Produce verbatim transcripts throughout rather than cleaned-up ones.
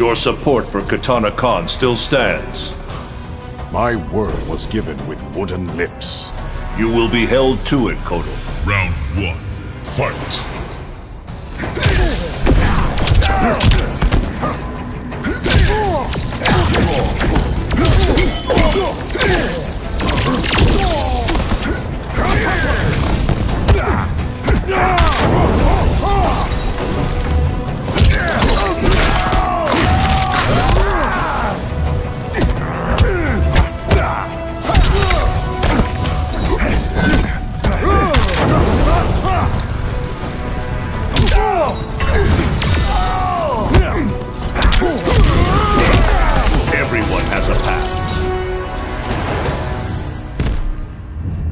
Your support for Kotal Kahn still stands. My word was given with wooden lips. You will be held to it, Kotal. Round one, fight!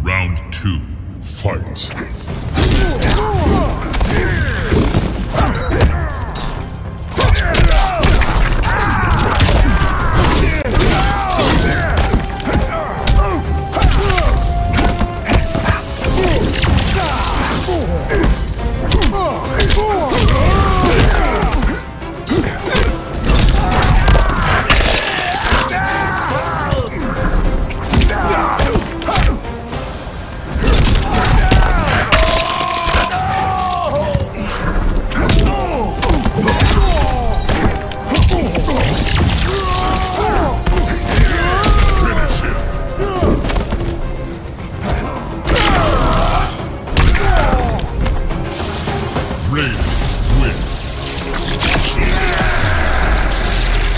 Round two, fight.